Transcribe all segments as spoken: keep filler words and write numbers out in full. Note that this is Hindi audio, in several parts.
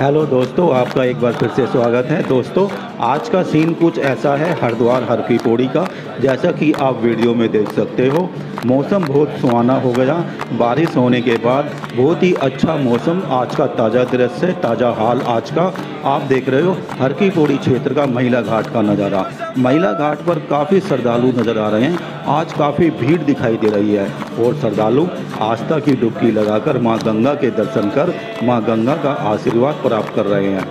हेलो दोस्तों, आपका एक बार फिर से स्वागत है। दोस्तों, आज का सीन कुछ ऐसा है हरिद्वार हर की पौड़ी का, जैसा कि आप वीडियो में देख सकते हो। मौसम बहुत सुहाना हो गया, बारिश होने के बाद बहुत ही अच्छा मौसम। आज का ताज़ा दृश्य, ताज़ा हाल आज का आप देख रहे हो। हर की पौड़ी क्षेत्र का महिला घाट का नज़ारा। महिला घाट पर काफ़ी श्रद्धालु नज़र आ रहे हैं। आज काफ़ी भीड़ दिखाई दे रही है और श्रद्धालु आस्था की डुबकी लगाकर माँ गंगा के दर्शन कर माँ गंगा का आशीर्वाद प्राप्त कर रहे हैं।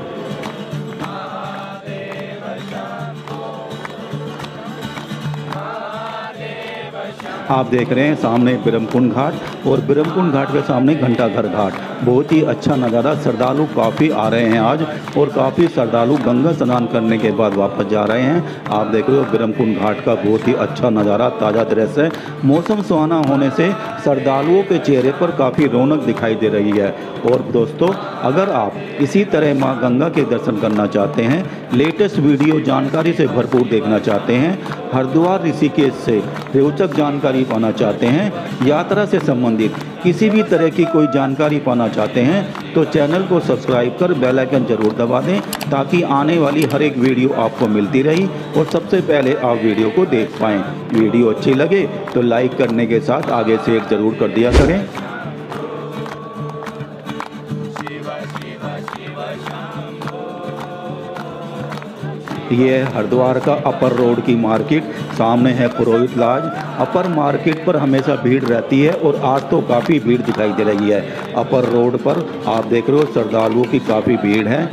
आप देख रहे हैं सामने ब्रह्मकुंड घाट और ब्रह्मकुंड घाट के सामने घंटाघर घाट। बहुत ही अच्छा नज़ारा। श्रद्धालु काफ़ी आ रहे हैं आज और काफ़ी श्रद्धालु गंगा स्नान करने के बाद वापस जा रहे हैं। आप देख रहे हो ब्रह्मकुंड घाट का बहुत ही अच्छा नज़ारा, ताज़ा दृश्य है। मौसम सुहाना होने से श्रद्धालुओं के चेहरे पर काफ़ी रौनक दिखाई दे रही है। और दोस्तों, अगर आप इसी तरह माँ गंगा के दर्शन करना चाहते हैं, लेटेस्ट वीडियो जानकारी से भरपूर देखना चाहते हैं, हरिद्वार ऋषिकेश से रोचक जानकारी पाना चाहते हैं, यात्रा से संबंधित किसी भी तरह की कोई जानकारी पाना चाहते हैं, तो चैनल को सब्सक्राइब कर बेल आइकन जरूर दबा दें, ताकि आने वाली हर एक वीडियो आपको मिलती रही और सबसे पहले आप वीडियो को देख पाएँ। वीडियो अच्छी लगे तो लाइक करने के साथ आगे शेयर ज़रूर कर दिया करें। ये है हरिद्वार का अपर रोड की मार्केट। सामने है पुरोहित लाज। अपर मार्केट पर हमेशा भीड़ रहती है और आज तो काफ़ी भीड़ दिखाई दे रही है। अपर रोड पर आप देख रहे हो श्रद्धालुओं की काफ़ी भीड़ है।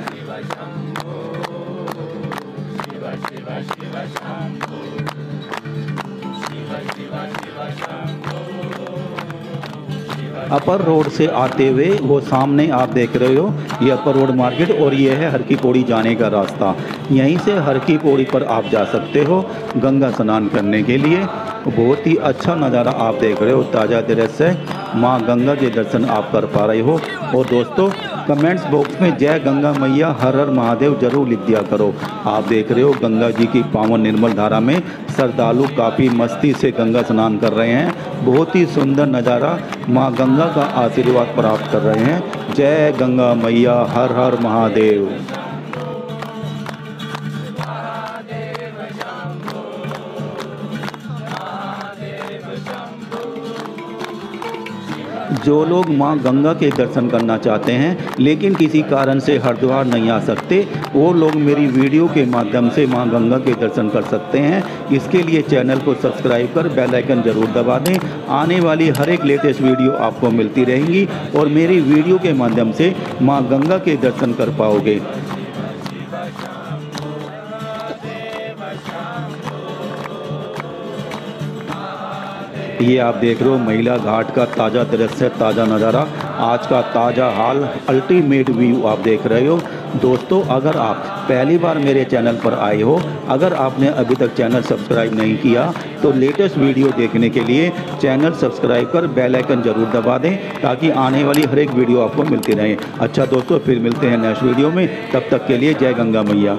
अपर रोड से आते हुए वो सामने आप देख रहे हो, ये अपर रोड मार्केट और ये है हर की पौड़ी जाने का रास्ता। यहीं से हर की पौड़ी पर आप जा सकते हो गंगा स्नान करने के लिए। बहुत ही अच्छा नज़ारा आप देख रहे हो, ताज़ा दृश्य है। माँ गंगा के दर्शन आप कर पा रहे हो। और दोस्तों, कमेंट्स बॉक्स में जय गंगा मैया, हर हर महादेव जरूर लिख दिया करो। आप देख रहे हो गंगा जी की पावन निर्मल धारा में श्रद्धालु काफ़ी मस्ती से गंगा स्नान कर रहे हैं। बहुत ही सुंदर नज़ारा, माँ गंगा का आशीर्वाद प्राप्त कर रहे हैं। जय गंगा मैया, हर हर महादेव। जो लोग माँ गंगा के दर्शन करना चाहते हैं लेकिन किसी कारण से हरिद्वार नहीं आ सकते, वो लोग मेरी वीडियो के माध्यम से माँ गंगा के दर्शन कर सकते हैं। इसके लिए चैनल को सब्सक्राइब कर बेल आइकन जरूर दबा दें। आने वाली हर एक लेटेस्ट वीडियो आपको मिलती रहेंगी और मेरी वीडियो के माध्यम से माँ गंगा के दर्शन कर पाओगे। ये आप देख रहे हो महिला घाट का ताज़ा दृश्य, ताज़ा नज़ारा, आज का ताज़ा हाल, अल्टीमेट व्यू आप देख रहे हो। दोस्तों, अगर आप पहली बार मेरे चैनल पर आए हो, अगर आपने अभी तक चैनल सब्सक्राइब नहीं किया, तो लेटेस्ट वीडियो देखने के लिए चैनल सब्सक्राइब कर बेल आइकन जरूर दबा दें, ताकि आने वाली हर एक वीडियो आपको मिलती रहे। अच्छा दोस्तों, फिर मिलते हैं नेक्स्ट वीडियो में। तब तक के लिए जय गंगा मैया।